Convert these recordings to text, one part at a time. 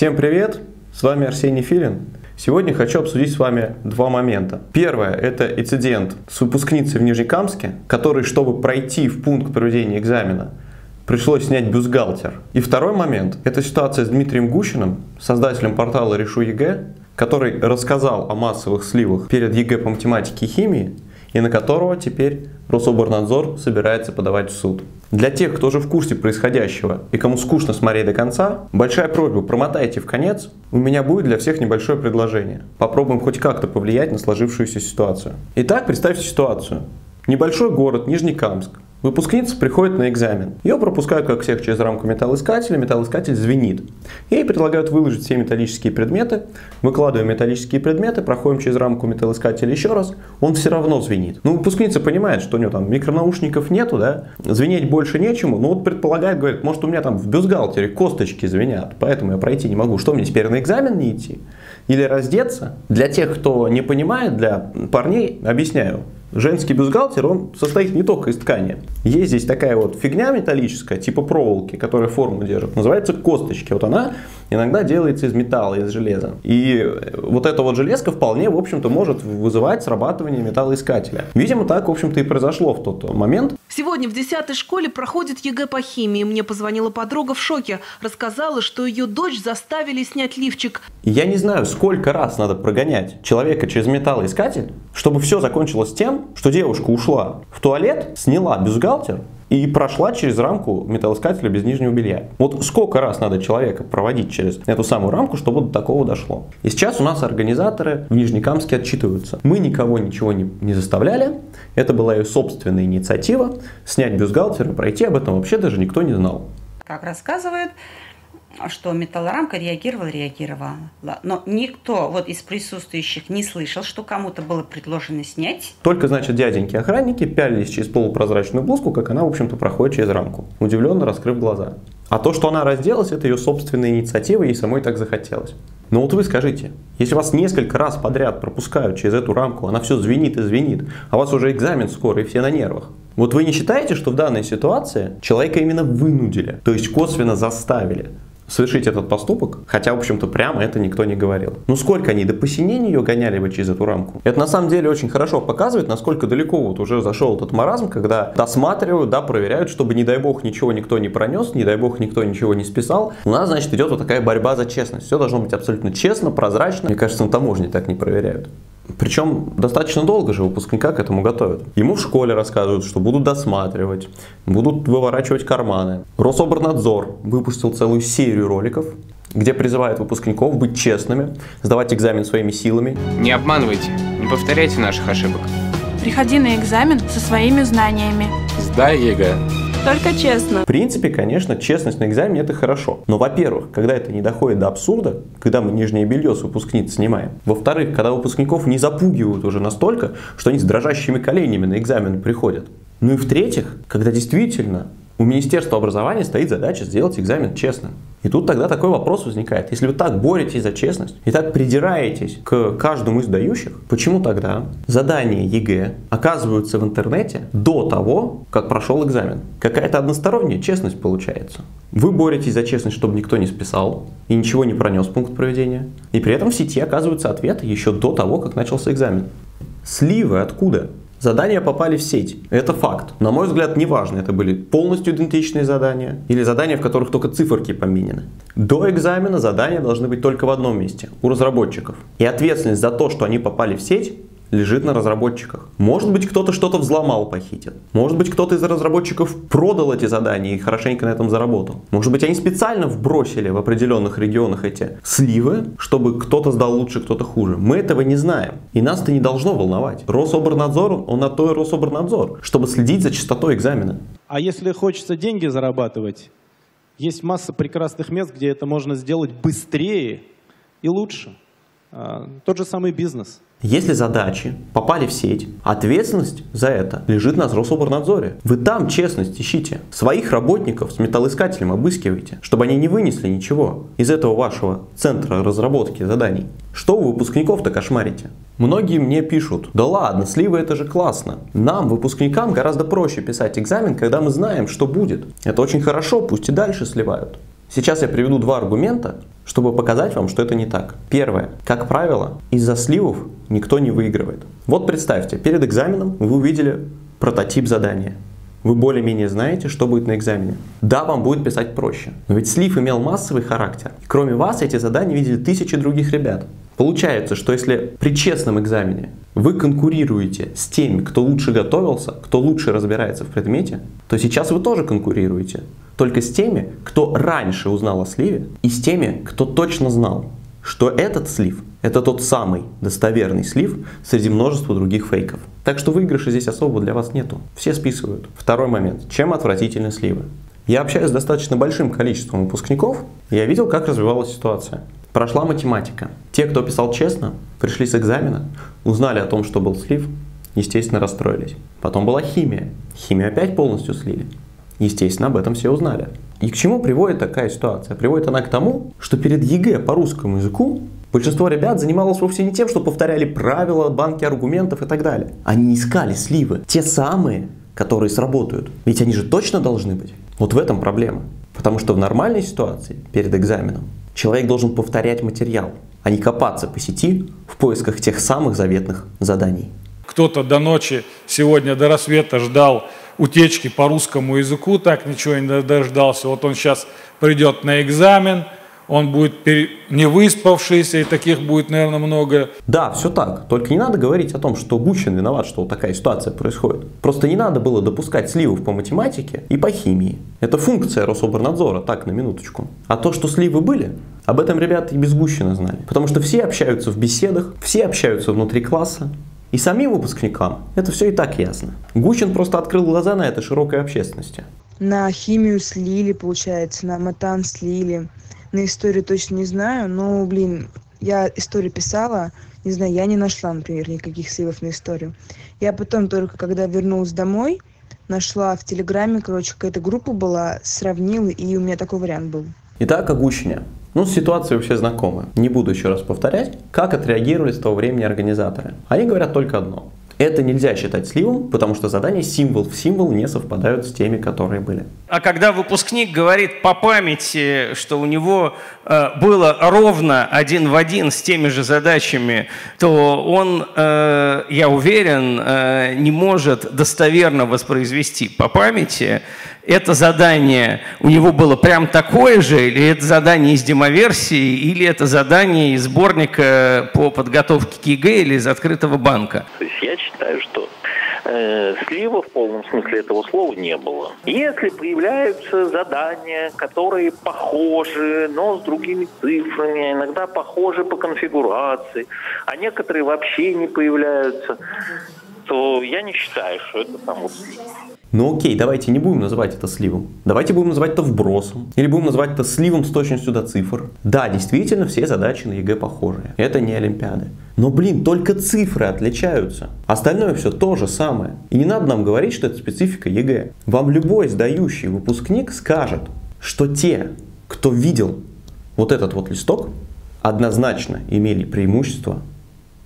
Всем привет! С вами Арсений Филин. Сегодня хочу обсудить с вами два момента. Первое – это инцидент с выпускницей в Нижнекамске, который, чтобы пройти в пункт проведения экзамена, пришлось снять бюстгальтер. И второй момент – это ситуация с Дмитрием Гущиным, создателем портала «Решу ЕГЭ», который рассказал о массовых сливах перед ЕГЭ по математике и химии, и на которого теперь Рособрнадзор собирается подавать в суд. Для тех, кто уже в курсе происходящего и кому скучно смотреть до конца, большая просьба, промотайте в конец, у меня будет для всех небольшое предложение. Попробуем хоть как-то повлиять на сложившуюся ситуацию. Итак, представьте ситуацию. Небольшой город Нижнекамск. Выпускница приходит на экзамен. Ее пропускают, как всех, через рамку металлоискателя. Металлоискатель звенит. Ей предлагают выложить все металлические предметы. Выкладываем металлические предметы, проходим через рамку металлоискателя еще раз. Он все равно звенит. Но выпускница понимает, что у нее там микронаушников нету, да? Звенеть больше нечему. Но вот предполагает, говорит, может, у меня там в бюстгальтере косточки звенят, поэтому я пройти не могу. Что, мне теперь на экзамен не идти? Или раздеться? Для тех, кто не понимает, для парней объясняю. Женский бюстгальтер, он состоит не только из ткани. Есть здесь такая вот фигня металлическая, типа проволоки, которая форму держит. Называется косточки. Вот она иногда делается из металла, из железа. И вот эта вот железка вполне, в общем-то, может вызывать срабатывание металлоискателя. Видимо, так, в общем-то, и произошло в тот момент. Сегодня в 10-й школе проходит ЕГЭ по химии. Мне позвонила подруга в шоке. Рассказала, что ее дочь заставили снять лифчик. Я не знаю, сколько раз надо прогонять человека через металлоискатель, чтобы все закончилось тем, что девушка ушла в туалет, сняла бюстгальтер и прошла через рамку металлоискателя без нижнего белья. Вот сколько раз надо человека проводить через эту самую рамку, чтобы до такого дошло. И сейчас у нас организаторы в Нижнекамске отчитываются. Мы никого ничего не заставляли. Это была ее собственная инициатива. Снять бюстгальтер и пройти, об этом вообще даже никто не знал. Как рассказывает, что металлорамка реагировала. Но никто вот из присутствующих не слышал, что кому-то было предложено снять. Только, значит, дяденьки-охранники пялились через полупрозрачную блузку, как она, в общем-то, проходит через рамку, удивленно раскрыв глаза. А то, что она разделась, это ее собственная инициатива, ей самой так захотелось. Но вот вы скажите, если вас несколько раз подряд пропускают через эту рамку, она все звенит и звенит, а у вас уже экзамен скоро и все на нервах. Вот вы не считаете, что в данной ситуации человека именно вынудили, то есть косвенно заставили совершить этот поступок, хотя, в общем-то, прямо это никто не говорил. Ну сколько они до посинения ее гоняли бы через эту рамку? Это на самом деле очень хорошо показывает, насколько далеко вот уже зашел этот маразм, когда досматривают, да, проверяют, чтобы, не дай бог, ничего никто не пронес, не дай бог, никто ничего не списал. У нас, значит, идет вот такая борьба за честность. Все должно быть абсолютно честно, прозрачно. Мне кажется, на таможне так не проверяют. Причем достаточно долго же выпускника к этому готовят. Ему в школе рассказывают, что будут досматривать, будут выворачивать карманы. Рособрнадзор выпустил целую серию роликов, где призывает выпускников быть честными, сдавать экзамен своими силами. Не обманывайте, не повторяйте наших ошибок. Приходи на экзамен со своими знаниями. Сдай ЕГЭ. Только честно. В принципе, конечно, честность на экзамене – это хорошо. Но, во-первых, когда это не доходит до абсурда, когда мы нижнее белье с выпускниц снимаем. Во-вторых, когда выпускников не запугивают уже настолько, что они с дрожащими коленями на экзамен приходят. Ну и в-третьих, когда действительно у Министерства образования стоит задача сделать экзамен честным. И тут тогда такой вопрос возникает. Если вы так боретесь за честность и так придираетесь к каждому из сдающих, почему тогда задания ЕГЭ оказываются в интернете до того, как прошел экзамен? Какая-то односторонняя честность получается. Вы боретесь за честность, чтобы никто не списал и ничего не пронес пункт проведения. И при этом в сети оказываются ответы еще до того, как начался экзамен. Сливы откуда? Задания попали в сеть. Это факт. На мой взгляд, неважно, это были полностью идентичные задания или задания, в которых только циферки поменены. До экзамена задания должны быть только в одном месте – у разработчиков. И ответственность за то, что они попали в сеть, лежит на разработчиках. Может быть, кто-то что-то взломал, похитил. Может быть, кто-то из разработчиков продал эти задания и хорошенько на этом заработал. Может быть, они специально вбросили в определенных регионах эти сливы, чтобы кто-то сдал лучше, кто-то хуже. Мы этого не знаем. И нас это не должно волновать. Рособрнадзор, он на то и Рособрнадзор, чтобы следить за чистотой экзамена. А если хочется деньги зарабатывать, есть масса прекрасных мест, где это можно сделать быстрее и лучше. Тот же самый бизнес. Если задачи попали в сеть, ответственность за это лежит на Рособрнадзоре. Вы там честность ищите. Своих работников с металлоискателем обыскивайте, чтобы они не вынесли ничего из этого вашего центра разработки заданий. Что у выпускников-то кошмарите? Многие мне пишут, да ладно, сливы это же классно. Нам, выпускникам, гораздо проще писать экзамен, когда мы знаем, что будет. Это очень хорошо, пусть и дальше сливают. Сейчас я приведу два аргумента, чтобы показать вам, что это не так. Первое. Как правило, из-за сливов никто не выигрывает. Вот представьте, перед экзаменом вы увидели прототип задания. Вы более-менее знаете, что будет на экзамене. Да, вам будет писать проще. Но ведь слив имел массовый характер. Кроме вас, эти задания видели тысячи других ребят. Получается, что если при честном экзамене вы конкурируете с теми, кто лучше готовился, кто лучше разбирается в предмете, то сейчас вы тоже конкурируете. Только с теми, кто раньше узнал о сливе, и с теми, кто точно знал, что этот слив – это тот самый достоверный слив среди множества других фейков. Так что выигрыша здесь особо для вас нету. Все списывают. Второй момент. Чем отвратительны сливы? Я общаюсь с достаточно большим количеством выпускников, и я видел, как развивалась ситуация. Прошла математика. Те, кто писал честно, пришли с экзамена, узнали о том, что был слив, естественно, расстроились. Потом была химия. Химию опять полностью слили. Естественно, об этом все узнали. И к чему приводит такая ситуация? Приводит она к тому, что перед ЕГЭ по русскому языку большинство ребят занималось вовсе не тем, что повторяли правила, банки аргументов и так далее. Они искали сливы. Те самые, которые сработают. Ведь они же точно должны быть. Вот в этом проблема. Потому что в нормальной ситуации перед экзаменом человек должен повторять материал, а не копаться по сети в поисках тех самых заветных заданий. Кто-то до ночи, сегодня до рассвета ждал утечки по русскому языку, так ничего не дождался. Вот он сейчас придет на экзамен, он будет не выспавшийся, и таких будет, наверное, много. Да, все так. Только не надо говорить о том, что Гущин виноват, что вот такая ситуация происходит. Просто не надо было допускать сливов по математике и по химии. Это функция Рособрнадзора, так, на минуточку. А то, что сливы были, об этом ребята и без Гущина знали. Потому что все общаются в беседах, все общаются внутри класса. И самим выпускникам это все и так ясно. Гущин просто открыл глаза на это широкой общественности. На химию слили, получается, на матан слили. На историю точно не знаю, но, блин, я историю писала, не знаю, я не нашла, например, никаких сливов на историю. Я потом только, когда вернулась домой, нашла в Телеграме, короче, какая-то группа была, сравнила, и у меня такой вариант был. Итак, о Гущине. Ну, с ситуацией все знакомы. Не буду еще раз повторять, как отреагировали с того времени организаторы. Они говорят только одно. Это нельзя считать сливом, потому что задания символ в символ не совпадают с теми, которые были. А когда выпускник говорит по памяти, что у него было ровно один в один с теми же задачами, то он, я уверен, не может достоверно воспроизвести по памяти, это задание у него было прям такое же, или это задание из демоверсии, или это задание из сборника по подготовке к ЕГЭ или из открытого банка. То есть я считаю, что слива в полном смысле этого слова не было. Если появляются задания, которые похожи, но с другими цифрами, иногда похожи по конфигурации, а некоторые вообще не появляются, то я не считаю, что это там слив. Ну окей, давайте не будем называть это сливом. Давайте будем называть это вбросом. Или будем называть это сливом с точностью до цифр. Да, действительно, все задачи на ЕГЭ похожие. Это не олимпиады. Но, блин, только цифры отличаются. Остальное все то же самое. И не надо нам говорить, что это специфика ЕГЭ. Вам любой сдающий выпускник скажет, что те, кто видел вот этот вот листок, однозначно имели преимущество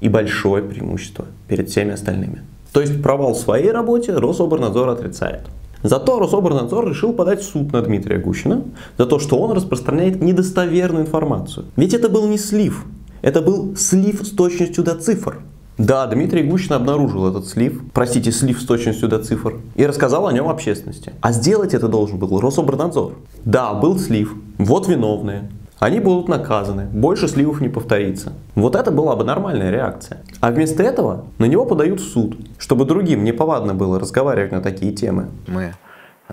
и большое преимущество перед всеми остальными. То есть провал в своей работе Рособрнадзор отрицает. Зато Рособрнадзор решил подать в суд на Дмитрия Гущина за то, что он распространяет недостоверную информацию. Ведь это был не слив, это был слив с точностью до цифр. Да, Дмитрий Гущин обнаружил этот слив, простите, слив с точностью до цифр, и рассказал о нем общественности. А сделать это должен был Рособрнадзор. Да, был слив, вот виновные. Они будут наказаны, больше сливов не повторится. Вот это была бы нормальная реакция. А вместо этого на него подают в суд, чтобы другим неповадно было разговаривать на такие темы. Мы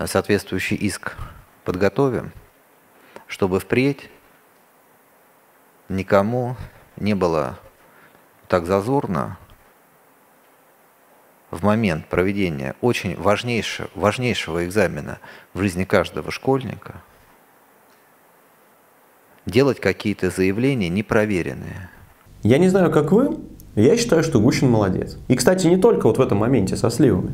соответствующий иск подготовим, чтобы впредь никому не было так зазорно в момент проведения очень важнейшего экзамена в жизни каждого школьника делать какие-то заявления непроверенные. Я не знаю, как вы, я считаю, что Гущин молодец. И, кстати, не только вот в этом моменте со сливами.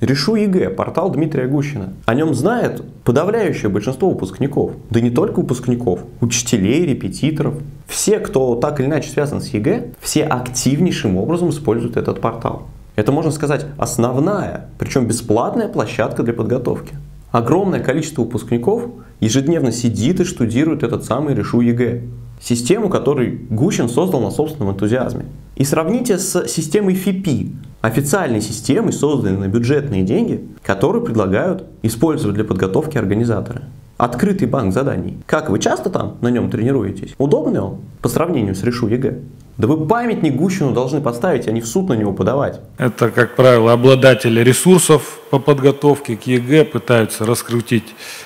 Решу ЕГЭ, портал Дмитрия Гущина. О нем знает подавляющее большинство выпускников. Да не только выпускников, учителей, репетиторов. Все, кто так или иначе связан с ЕГЭ, все активнейшим образом используют этот портал. Это, можно сказать, основная, причем бесплатная площадка для подготовки. Огромное количество выпускников ежедневно сидит и штудирует этот самый Решу ЕГЭ. Систему, которую Гущин создал на собственном энтузиазме. И сравните с системой ФИПИ, официальной системой, созданной на бюджетные деньги, которую предлагают использовать для подготовки организаторы. Открытый банк заданий. Как вы часто там на нем тренируетесь? Удобный он по сравнению с Решу ЕГЭ? Да вы памятник Гущину должны поставить, а не в суд на него подавать. Это, как правило, обладатели ресурсов по подготовке к ЕГЭ пытаются раскрутить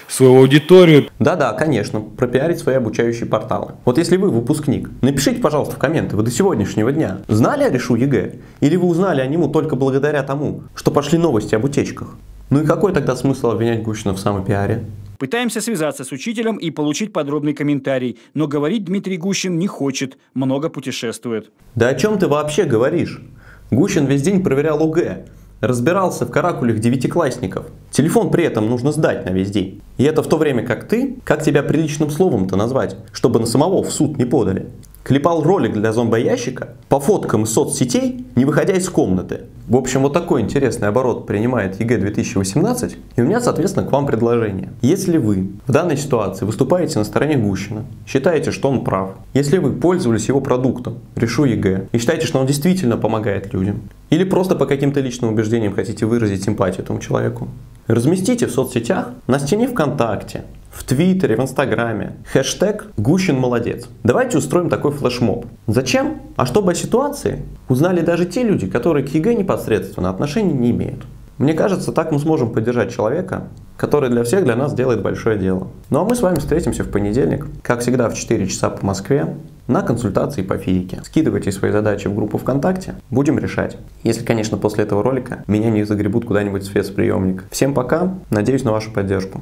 свою аудиторию. Да-да, конечно, пропиарить свои обучающие порталы. Вот если вы выпускник, напишите, пожалуйста, в комменты, вы до сегодняшнего дня знали о Решу ЕГЭ? Или вы узнали о нему только благодаря тому, что пошли новости об утечках? Ну и какой тогда смысл обвинять Гущина в самопиаре? Пытаемся связаться с учителем и получить подробный комментарий, но говорить Дмитрий Гущин не хочет, много путешествует. Да о чем ты вообще говоришь? Гущин весь день проверял ОГЭ, разбирался в каракулях девятиклассников. Телефон при этом нужно сдать на весь день. И это в то время как ты, как тебя приличным словом-то назвать, чтобы на самого в суд не подали. Клепал ролик для зомбоящика по фоткам из соцсетей, не выходя из комнаты. В общем, вот такой интересный оборот принимает ЕГЭ 2018. И у меня, соответственно, к вам предложение. Если вы в данной ситуации выступаете на стороне Гущина, считаете, что он прав, если вы пользовались его продуктом, Решу ЕГЭ, и считаете, что он действительно помогает людям, или просто по каким-то личным убеждениям хотите выразить симпатию этому человеку, разместите в соцсетях, на стене ВКонтакте, в Твиттере, в Инстаграме хэштег «Гущин молодец». Давайте устроим такой флешмоб. Зачем? А чтобы о ситуации узнали даже те люди, которые к ЕГЭ непосредственно отношения не имеют. Мне кажется, так мы сможем поддержать человека, который для всех, для нас делает большое дело. Ну а мы с вами встретимся в понедельник, как всегда в 4 часа по Москве, на консультации по физике. Скидывайте свои задачи в группу ВКонтакте, будем решать. Если, конечно, после этого ролика меня не загребут куда-нибудь в спецприемник. Всем пока, надеюсь на вашу поддержку.